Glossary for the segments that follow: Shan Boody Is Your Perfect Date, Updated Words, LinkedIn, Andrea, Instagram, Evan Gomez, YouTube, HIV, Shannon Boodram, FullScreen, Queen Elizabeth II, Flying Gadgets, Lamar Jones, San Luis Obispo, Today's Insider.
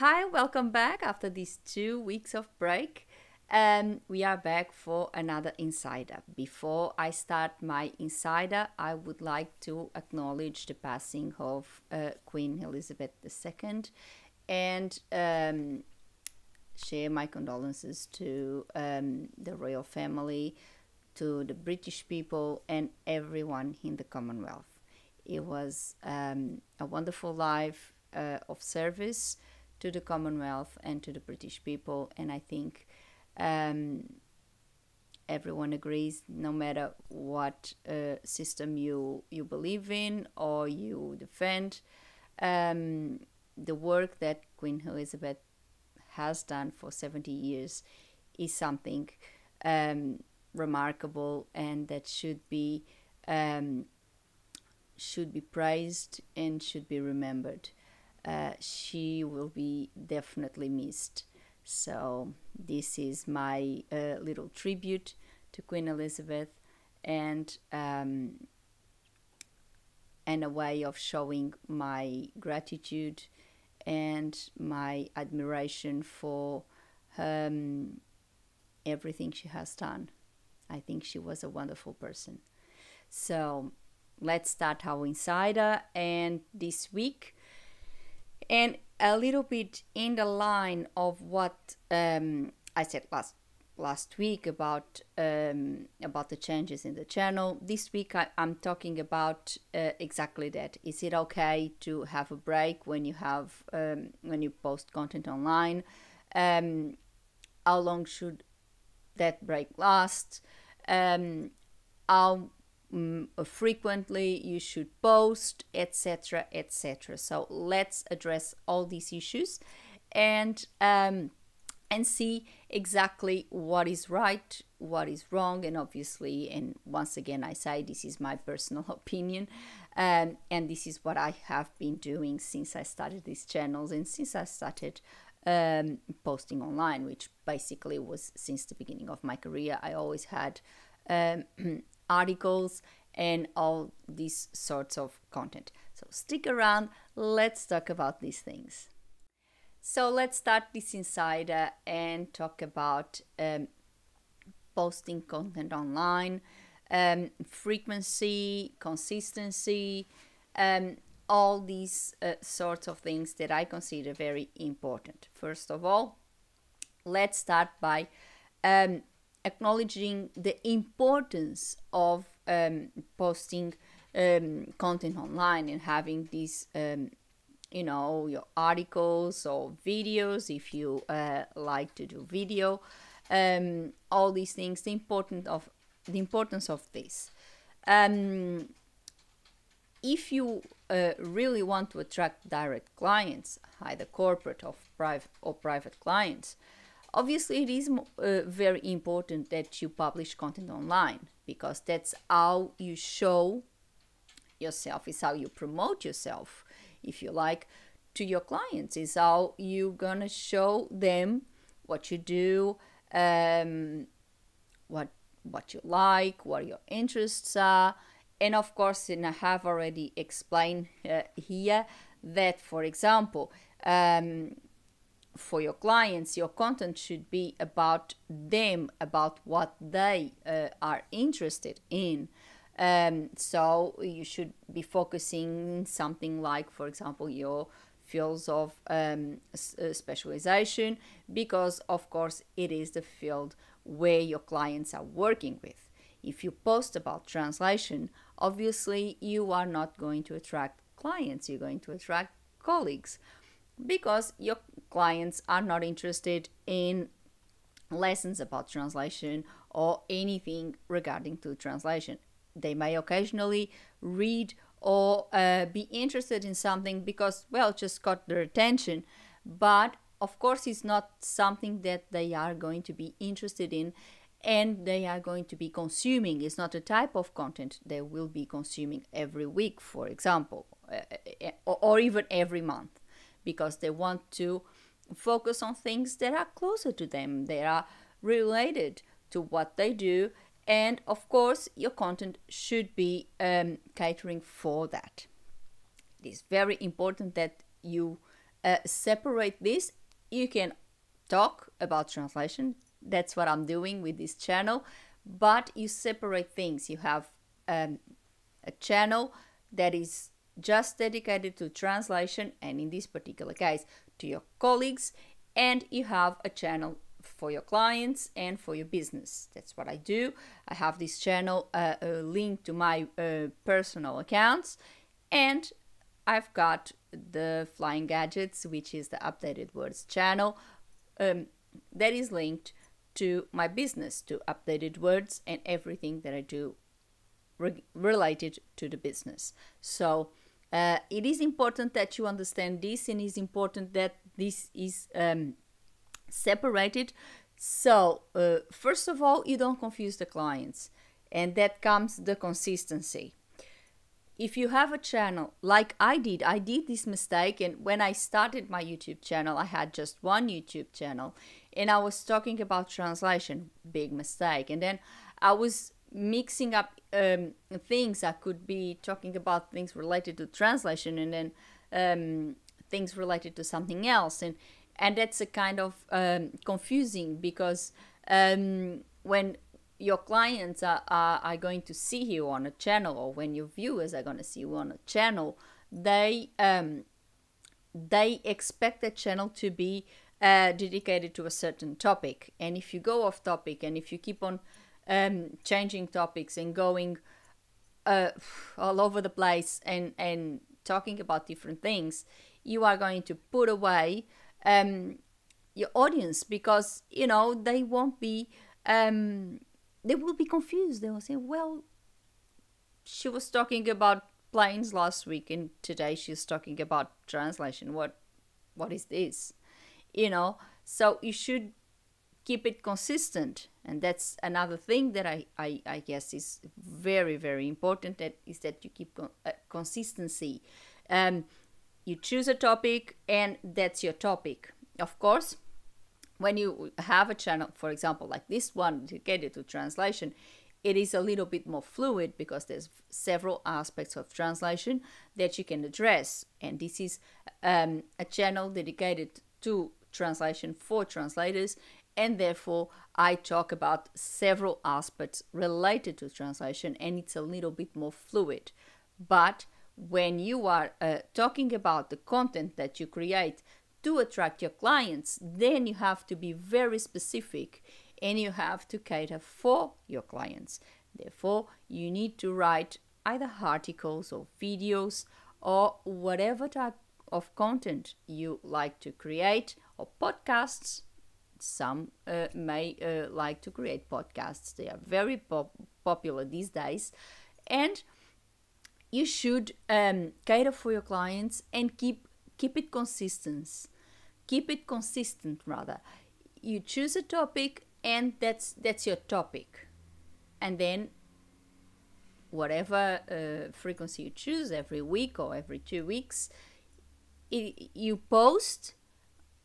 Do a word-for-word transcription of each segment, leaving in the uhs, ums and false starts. Hi, welcome back after these two weeks of break. Um, we are back for another Insider. Before I start my Insider, I would like to acknowledge the passing of uh, Queen Elizabeth the Second and um, share my condolences to um, the royal family, to the British people and everyone in the Commonwealth. It was um, a wonderful life uh, of service to the Commonwealth and to the British people, and I think um, everyone agrees, no matter what uh, system you, you believe in or you defend, um, the work that Queen Elizabeth has done for seventy years is something um, remarkable and that should be um, should be praised and should be remembered. Uh, she will be definitely missed. So this is my uh, little tribute to Queen Elizabeth and um, and a way of showing my gratitude and my admiration for um, everything she has done. I think she was a wonderful person. So let's start our Insider and this week. And a little bit in the line of what um, I said last last week about um, about the changes in the channel. This week I, I'm talking about uh, exactly that. Is it okay to have a break when you have um, when you post content online? Um, how long should that break last? Um, how Mm, frequently you should post, etc, etc. So let's address all these issues and um, and see exactly what is right, what is wrong, and obviously, and once again I say this is my personal opinion, um, and this is what I have been doing since I started these channels and since I started um, posting online, which basically was since the beginning of my career. I always had um, articles and all these sorts of content. So stick around, let's talk about these things. So let's start this Insider and talk about um, posting content online, um, frequency, consistency, um, all these uh, sorts of things that I consider very important. First of all, let's start by um, acknowledging the importance of um, posting um, content online and having these, um, you know, your articles or videos, if you uh, like to do video, um, all these things, the importance of, the importance of this. Um, if you uh, really want to attract direct clients, either corporate or private, or private clients, obviously, it is uh, very important that you publish content online, because that's how you show yourself, is how you promote yourself, if you like, to your clients, is how you're gonna show them what you do, um, what, what you like, what your interests are. And of course, and I have already explained uh, here that, for example, um, for your clients, your content should be about them, about what they uh, are interested in. Um, so you should be focusing something like, for example, your fields of um, specialization, because of course it is the field where your clients are working with. If you post about translation, obviously you are not going to attract clients, you're going to attract colleagues, because your clients are not interested in lessons about translation or anything regarding to translation. They may occasionally read or uh, be interested in something because, well, just caught their attention, but of course it's not something that they are going to be interested in and they are going to be consuming. It's not a type of content they will be consuming every week, for example, uh, or, or even every month, because they want to focus on things that are closer to them, that are related to what they do, and of course your content should be um, catering for that. It is very important that you uh, separate this. You can talk about translation. That's what I'm doing with this channel. But you separate things. You have um, a channel that is just dedicated to translation, and in this particular case to your colleagues, and you have a channel for your clients and for your business. That's what I do. I have this channel uh, uh, linked to my uh, personal accounts, and I've got the Flying Gadgets, which is the Updated Words channel, um, that is linked to my business, to Updated Words and everything that I do re related to the business. So uh, it is important that you understand this, and it is important that this is um, separated. So uh, first of all, you don't confuse the clients, and that comes the consistency. If you have a channel like I did, I did this mistake, and when I started my YouTube channel, I had just one YouTube channel, and I was talking about translation, big mistake. And then I was mixing up um, things. I could be talking about things related to translation, and then um, things related to something else, and And that's a kind of um, confusing, because um, when your clients are, are, are going to see you on a channel, or when your viewers are going to see you on a channel, they um, they expect that channel to be uh, dedicated to a certain topic. And if you go off topic, and if you keep on um, changing topics and going uh, all over the place and, and talking about different things, you are going to put away um your audience, because you know they won't be um they will be confused. They will say, well, she was talking about planes last week, and today she's talking about translation. What what is this, you know? So you should keep it consistent, and that's another thing that i i, I guess is very, very important, that is that you keep con uh, consistency. um You choose a topic, and that's your topic. Of course, when you have a channel, for example, like this one dedicated to translation, it is a little bit more fluid, because there's several aspects of translation that you can address. And this is um, a channel dedicated to translation for translators, and therefore I talk about several aspects related to translation, and it's a little bit more fluid. But when you are uh, talking about the content that you create to attract your clients, then you have to be very specific, and you have to cater for your clients. Therefore, you need to write either articles or videos or whatever type of content you like to create, or podcasts. Some uh, may uh, like to create podcasts. They are very pop popular these days. And you should um, cater for your clients, and keep keep it consistent. Keep it consistent, rather. You choose a topic, and that's that's your topic, and then whatever uh, frequency you choose, every week or every two weeks, it, you post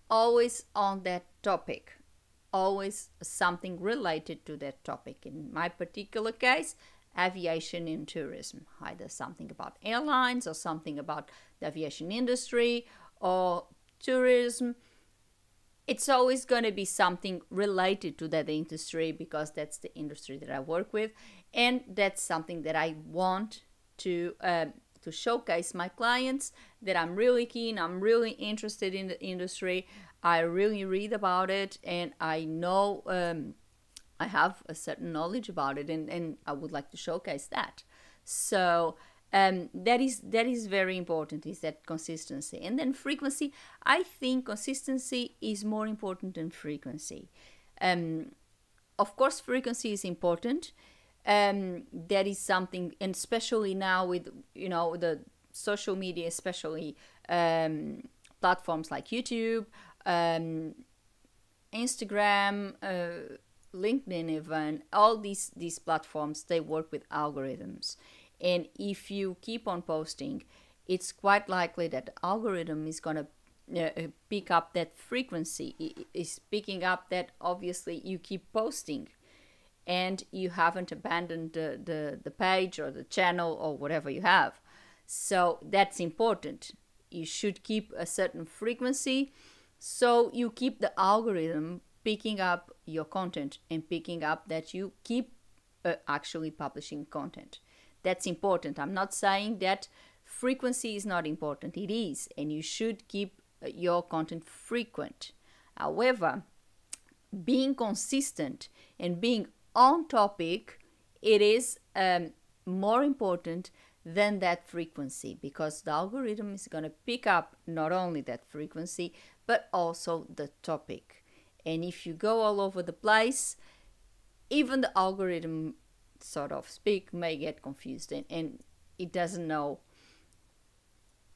always on that topic, always something related to that topic. In my particular case, aviation and tourism, either something about airlines, or something about the aviation industry, or tourism. It's always going to be something related to that industry, because that's the industry that I work with, and that's something that I want to uh, to showcase my clients, that I'm really keen, I'm really interested in the industry, I really read about it, and I know um I have a certain knowledge about it, and, and I would like to showcase that. So um, that is that is very important, is that consistency. And then frequency, I think consistency is more important than frequency. Um, of course, frequency is important. Um, that is something, and especially now with, you know, the social media, especially um, platforms like YouTube, um, Instagram, uh, LinkedIn, even all these these platforms, they work with algorithms, and if you keep on posting, it's quite likely that the algorithm is going to uh, pick up that frequency. It is picking up that obviously you keep posting, and you haven't abandoned the, the the page or the channel or whatever you have. So that's important. you should keep a certain frequency, so you keep the algorithm picking up your content and picking up that you keep uh, actually publishing content. That's important. I'm not saying that frequency is not important. It is, and you should keep your content frequent. However, being consistent and being on topic, it is um, more important than that frequency, because the algorithm is going to pick up not only that frequency but also the topic. And if you go all over the place, even the algorithm, sort of speak, may get confused, and, and it doesn't know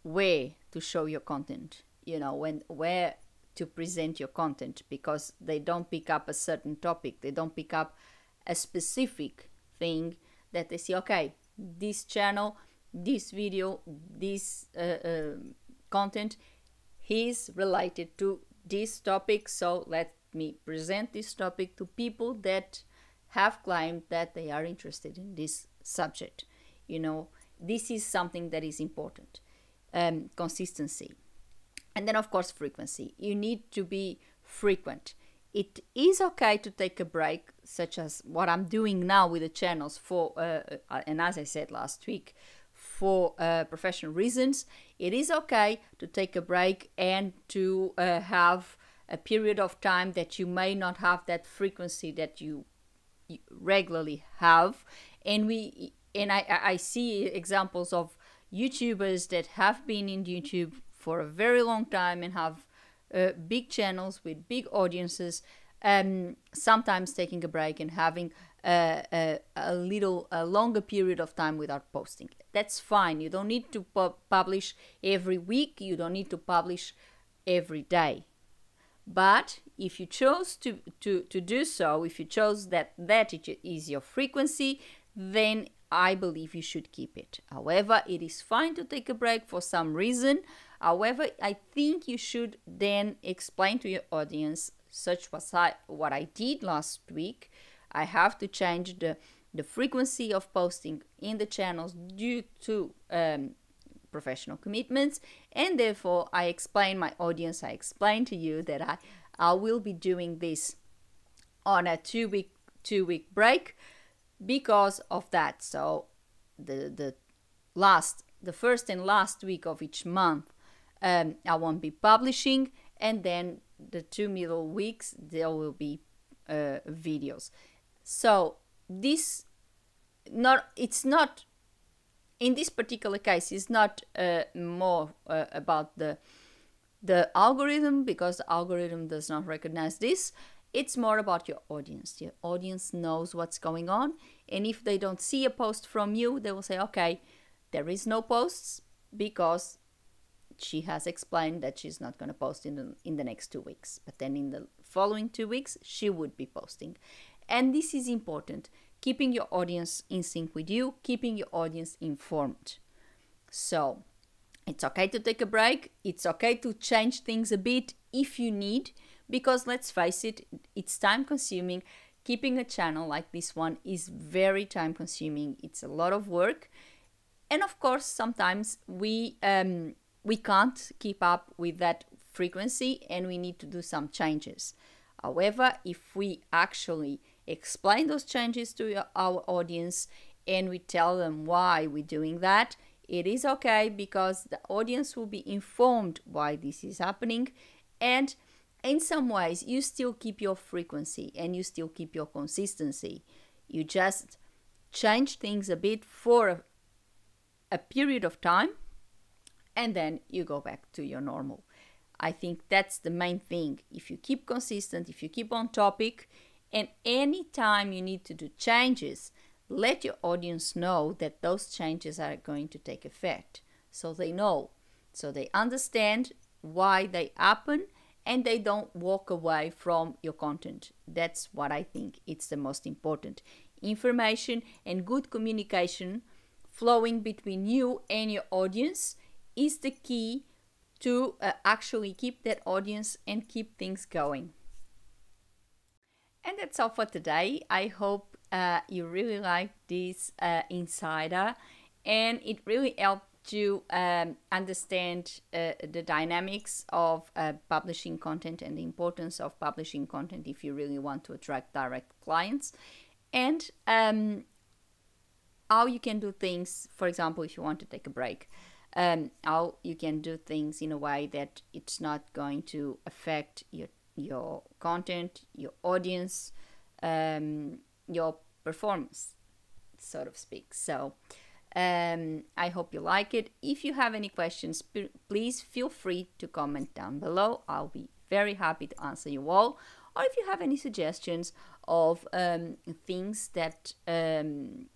where to show your content, you know, when where to present your content, because they don't pick up a certain topic. They don't pick up a specific thing that they see, okay, this channel, this video, this uh, uh, content is related to this topic, so let me present this topic to people that have claimed that they are interested in this subject. You know, this is something that is important. Um, consistency. And then, of course, frequency. You need to be frequent. It is okay to take a break, such as what I'm doing now with the channels for, uh, and as I said last week, for uh, professional reasons. It is okay to take a break and to uh, have a period of time that you may not have that frequency that you regularly have. And we and I, I see examples of YouTubers that have been in YouTube for a very long time and have uh, big channels with big audiences, um, sometimes taking a break and having uh, a, a little a longer period of time without posting. That's fine. You don't need to pu publish every week. You don't need to publish every day. But if you chose to, to, to do so, if you chose that that it is your frequency, then I believe you should keep it. However, it is fine to take a break for some reason. However, I think you should then explain to your audience, such was I, what I did last week. I have to change the, the frequency of posting in the channels due to um, professional commitments, and therefore I explain my audience, I explain to you that I, I will be doing this on a two week two week break because of that. So the the last the first and last week of each month um, I won't be publishing, and then the two middle weeks there will be uh, videos. So this not it's not in this particular case, it's not uh, more uh, about the the algorithm, because the algorithm does not recognize this. It's more about your audience. Your audience knows what's going on, and if they don't see a post from you, they will say, okay, there is no posts because she has explained that she's not going to post in the, in the next two weeks. But then in the following two weeks, she would be posting. And this is important. Keeping your audience in sync with you, keeping your audience informed. So it's okay to take a break. It's okay to change things a bit if you need, because let's face it, it's time consuming. Keeping a channel like this one is very time consuming. It's a lot of work. And of course, sometimes we, um, we can't keep up with that frequency and we need to do some changes. However, if we actually explain those changes to our audience and we tell them why we're doing that, it is okay, because the audience will be informed why this is happening. And in some ways, you still keep your frequency and you still keep your consistency. You just change things a bit for a, a period of time, and then you go back to your normal. I think that's the main thing. If you keep consistent, if you keep on topic, and any time you need to do changes, let your audience know that those changes are going to take effect. So they know, so they understand why they happen, and they don't walk away from your content. That's what I think it's the most important. Information and good communication flowing between you and your audience is the key to uh, actually keep that audience and keep things going. And that's all for today. I hope uh, you really liked this uh, insider and it really helped to um, understand uh, the dynamics of uh, publishing content and the importance of publishing content if you really want to attract direct clients, and um, how you can do things, for example, if you want to take a break, um, how you can do things in a way that it's not going to affect your, your content, your audience, um, your performance, so to speak. So Um, I hope you like it. If you have any questions, please feel free to comment down below. I'll be very happy to answer you all. Or if you have any suggestions of um, things that um,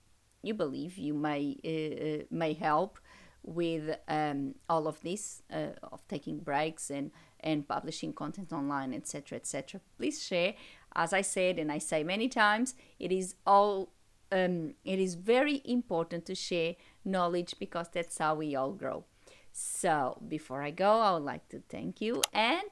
you believe you may uh, may help with um, all of this, uh, of taking breaks and and publishing content online, etc, et cetera, please share. As I said, and I say many times, it is all Um, it is very important to share knowledge, because that's how we all grow. So before I go, I would like to thank you, and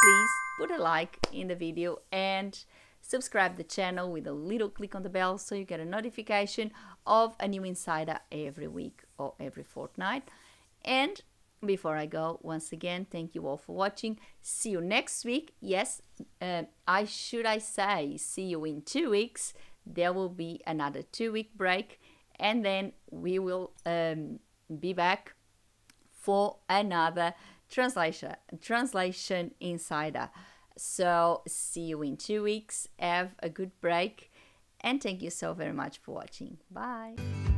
please put a like in the video and subscribe the channel with a little click on the bell so you get a notification of a new insider every week or every fortnight. And before I go, once again, thank you all for watching. See you next week. Yes, uh, I should I say see you in two weeks. There will be another two-week break, and then we will um, be back for another translation translation insider. So see you in two weeks. Have a good break, and thank you so very much for watching. Bye.